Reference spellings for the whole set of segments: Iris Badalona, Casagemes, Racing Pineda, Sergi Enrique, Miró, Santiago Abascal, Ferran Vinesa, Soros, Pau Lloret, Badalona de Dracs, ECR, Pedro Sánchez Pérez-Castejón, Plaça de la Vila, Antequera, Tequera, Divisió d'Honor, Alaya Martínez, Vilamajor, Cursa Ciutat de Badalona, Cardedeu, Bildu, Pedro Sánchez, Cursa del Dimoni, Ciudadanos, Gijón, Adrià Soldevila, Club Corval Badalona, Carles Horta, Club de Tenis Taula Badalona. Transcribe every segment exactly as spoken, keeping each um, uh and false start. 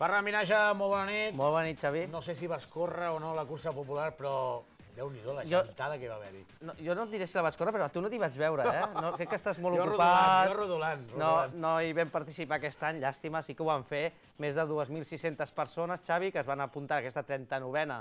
Ferran Vinesa, molt bona nit. Molt bona nit, Xavi. No sé si vas córrer o no la cursa popular, però... Déu-n'hi-do, la gentada que va haver-hi. Jo no et diré si la vas córrer, però tu no t'hi vaig veure, eh? Crec que estàs molt ocupat. Jo rodolant, jo rodolant. No hi vam participar aquest any, llàstima, sí que ho van fer. Més de dues mil sis-centes persones, Xavi, que es van apuntar a aquesta trenta-novena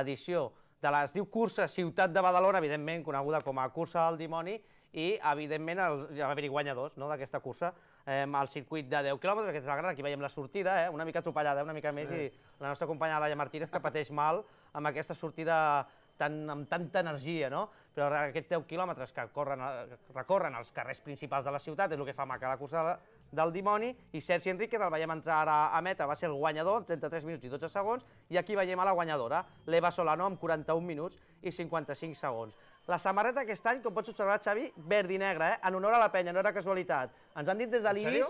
edició de la... Es diu Cursa Ciutat de Badalona, evidentment coneguda com a Cursa del Dimoni, i, evidentment, hi va haver guanyadors d'aquesta cursa al circuit de deu quilòmetres, que és la gran, aquí veiem la sortida, una mica atropellada, una mica més, i la nostra companya Alaya Martínez, que pateix mal amb aquesta sortida amb tanta energia, no? Però aquests deu quilòmetres que recorren els carrers principals de la ciutat és el que fa maca la cursa del Dimoni, i Sergi Enrique, que el veiem entrar ara a meta, va ser el guanyador amb trenta-tres minuts i dotze segons, i aquí veiem a la guanyadora, l'Eva Solano, amb quaranta-un minuts i cinquanta-cinc segons. La samarreta aquest any, com pots observar, Xavi, verd i negre, en honor a la penya, no era casualitat. Ens han dit des de l'Iris...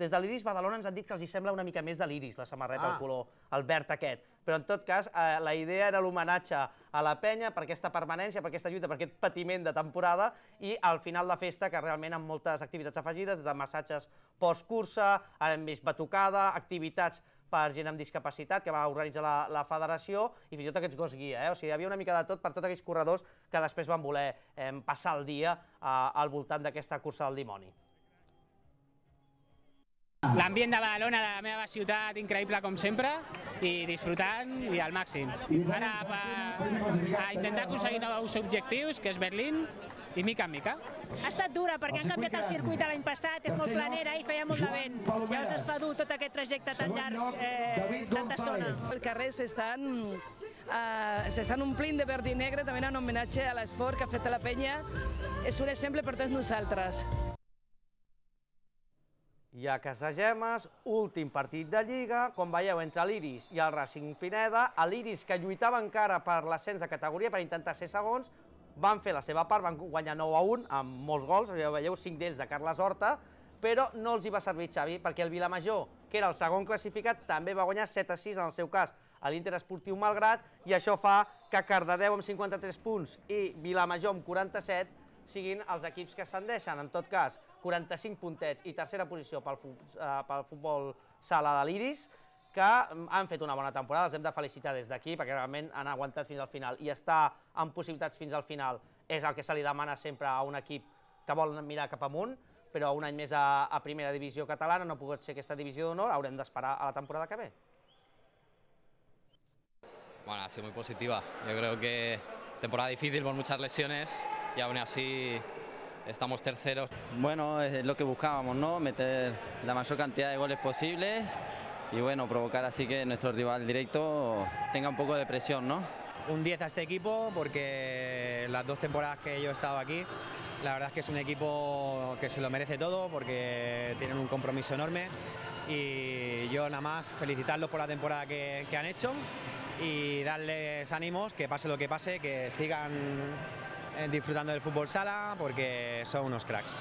Des de l'Iris Badalona ens han dit que els hi sembla una mica més de l'Iris, la samarreta, el color, el verd aquest. Però, en tot cas, la idea era l'homenatge a la penya per aquesta permanència, per aquesta lluita, per aquest patiment de temporada, i al final de festa, que realment amb moltes activitats afegides, des de massatges post-cursa, ara hem vist batucada, activitats per gent amb discapacitat, que va organitzar la federació, i fins i tot aquests gos guia. O sigui, hi havia una mica de tot per tots aquells corredors que després van voler passar el dia al voltant d'aquesta cursa del Dimoni. L'ambient de Badalona, de la meva ciutat, increïble com sempre, i disfrutant i al màxim. Ara a intentar aconseguir nous objectius, que és Berlín, i mica en mica. Ha estat dura perquè han canviat el circuit de l'any passat, és molt planera i feia molt de vent. Llavors es fa dur tot aquest trajecte tan llarg, tanta estona. Els carrers s'estan omplint de verd i negre, també en homenatge a l'esforç que ha fet la penya. És un exemple per tots nosaltres. I a Casagemes, últim partit de Lliga, com veieu, entre l'Iris i el Racing Pineda. L'Iris, que lluitava encara per l'ascens de categoria, per intentar ser segons, van fer la seva part, van guanyar nou a un, amb molts gols, ja veieu, cinc d'ells de Carles Horta, però no els hi va servir, Xavi, perquè el Vilamajor, que era el segon classificat, també va guanyar set a sis, en el seu cas, a l'Interesportiu Malgrat, i això fa que Cardedeu amb cinquanta-tres punts i Vilamajor amb quaranta-set siguin els equips que ascendeixen, en tot cas, quaranta-cinc puntets i tercera posició pel futbol sala de l'Iris, que han fet una bona temporada, els hem de felicitar des d'aquí, perquè realment han aguantat fins al final, i estar amb possibilitats fins al final és el que se li demana sempre a un equip que vol mirar cap amunt, però un any més a primera divisió catalana no ha pogut ser aquesta divisió d'honor, haurem d'esperar a la temporada que ve. Bueno, ha sido muy positiva. Yo creo que temporada difícil por muchas lesiones, y aún así... Estamos terceros. Bueno, es lo que buscábamos, ¿no? Meter la mayor cantidad de goles posibles y, bueno, provocar así que nuestro rival directo tenga un poco de presión, ¿no? Un diez a este equipo, porque las dos temporadas que yo he estado aquí, la verdad es que es un equipo que se lo merece todo, porque tienen un compromiso enorme, y yo nada más felicitarlos por la temporada que, que han hecho y darles ánimos, que pase lo que pase, que sigan disfrutando del futbol sala, perquè són uns cracs.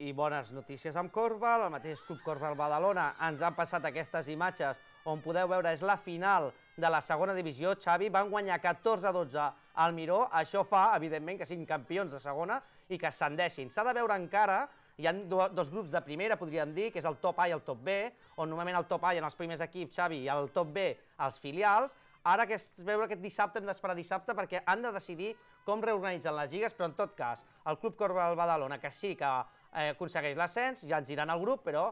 I bones notícies amb Corval. El mateix Club Corval Badalona ens han passat aquestes imatges on podeu veure és la final de la segona divisió. Xavi, van guanyar catorze a dotze al Miró. Això fa, evidentment, que siguin campions de segona i que ascendeixin. S'ha de veure encara... Hi ha dos grups de primera, podríem dir, que és el top A i el top B, on normalment el top A hi ha els primers equips, Xavi, i el top B els filials. Ara que es veurà aquest dissabte, hem d'esperar dissabte perquè han de decidir com reorganitzen les lligues, però en tot cas, el Club Corval Badalona, que sí que aconsegueix l'ascens, ja ens iran al grup, però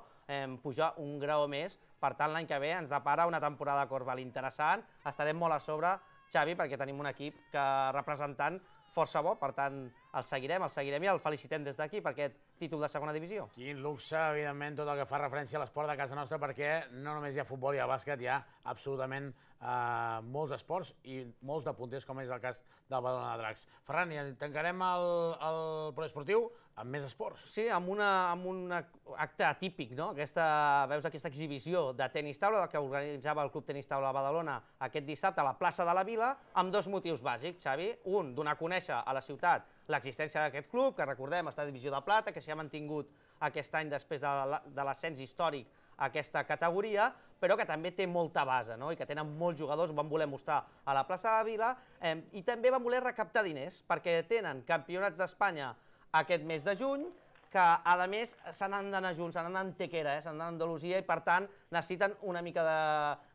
pujar un grau més. Per tant, l'any que ve ens depara una temporada de Corval interessant. Estarem molt a sobre, Xavi, perquè tenim un equip que representant força bo, per tant, el seguirem, el seguirem i el felicitem des d'aquí per aquest títol de segona divisió. Quin luxe, evidentment, tot el que fa referència a l'esport de casa nostra, perquè no només hi ha futbol i el bàsquet, hi ha absolutament molts esports i molts de punters, com és el cas del Badalona de Dracs. Ferran, i tancarem el poliesportiu amb més esports. Sí, amb un acte atípic, no? Veus aquesta exhibició de tenis taula que organitzava el Club Tenis Taula Badalona aquest dissabte a la plaça de la Vila, amb dos motius bàsics, Xavi. Un, donar a conèixer a la ciutat l'existència d'aquest club, que recordem, està a Divisió de Plata, que s'hi ha mantingut aquest any després de l'ascens històric a aquesta categoria, però que també té molta base, no? I que tenen molts jugadors, ho van voler mostrar a la plaça de la Vila, eh, i també van voler recaptar diners, perquè tenen campionats d'Espanya aquest mes de juny, que a més se n'han d'anar junts, se n'han d'anar a Tequera, se n'han d'anar a Andalusia i per tant necessiten una mica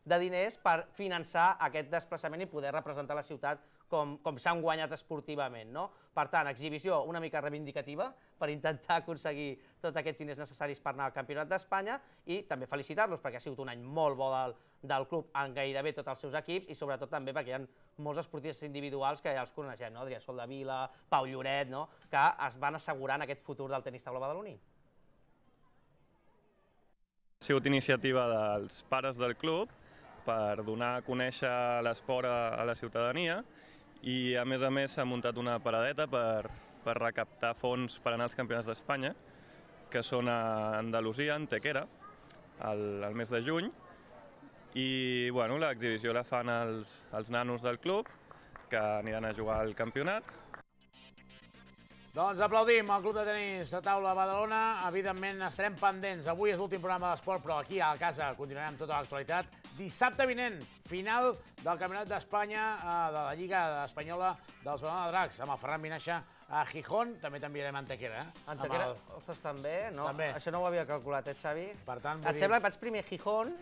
de diners per finançar aquest desplaçament i poder representar la ciutat com s'han guanyat esportivament. Per tant, exhibició una mica reivindicativa per intentar aconseguir tots aquests diners necessaris per anar al Campionat d'Espanya i també felicitar-los perquè ha sigut un any molt bo del club en gairebé tots els seus equips i sobretot també perquè hi ha molts esportistes individuals que ja els coneixem, Adrià Soldevila, Pau Lloret, que es van assegurant aquest futur del tenis taula badaloní. Ha sigut iniciativa dels pares del club per donar a conèixer l'esport a la ciutadania i a més a més s'ha muntat una paradeta per, per recaptar fons per anar als Campionats d'Espanya, que són a Andalusia, en Tequera, el, el mes de juny, i bueno, l'exhibició la fan els, els nanos del club, que aniran a jugar al campionat. Doncs aplaudim el Club de Tenis de Taula Badalona. Evidentment, estarem pendents. Avui és l'últim programa d'esport, però aquí a casa continuarem amb tota l'actualitat. Dissabte vinent, final del Campionat d'Espanya, de la Lliga Espanyola dels Badalona de Dracs, amb el Ferran Vinesa a Gijón. També t'enviarem a Antequera. Antequera, ostres, també. Això no ho havia calculat, eh, Xavi? Et sembla que vaig primer a Gijón,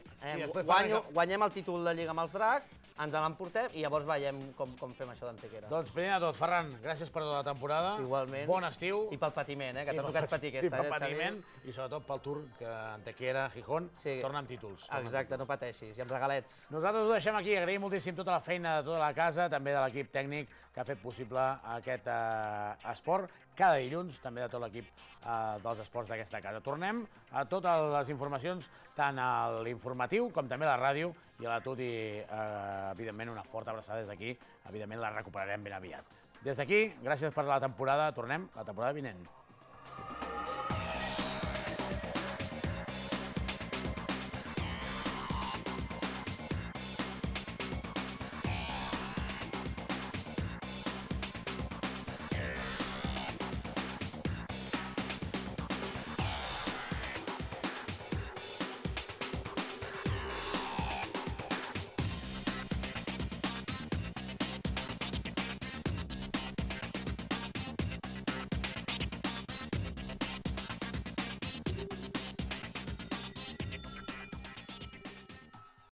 guanyem el títol de Lliga amb els Dracs, ens l'emportem i llavors veiem com fem això d'Antequera. Doncs primer de tot, Ferran, gràcies per tota la temporada. Igualment. Bon estiu. I pel patiment, que t'ha tocat patir aquesta. I pel patiment i sobretot pel tour que Antequera, Gijón, torna amb títols. Exacte, no pateixis, i amb regalets. Nosaltres ho deixem aquí. Agraïm moltíssim tota la feina de tota la casa, també de l'equip tècnic que ha fet possible aquest esport. Cada dilluns, també de tot l'equip dels esports d'aquesta casa. Tornem a totes les informacions, tant a l'informatiu com també a la ràdio i a la Tuti, evidentment, una forta abraçada des d'aquí. Evidentment, la recuperarem ben aviat. Des d'aquí, gràcies per la temporada. Tornem la temporada vinent.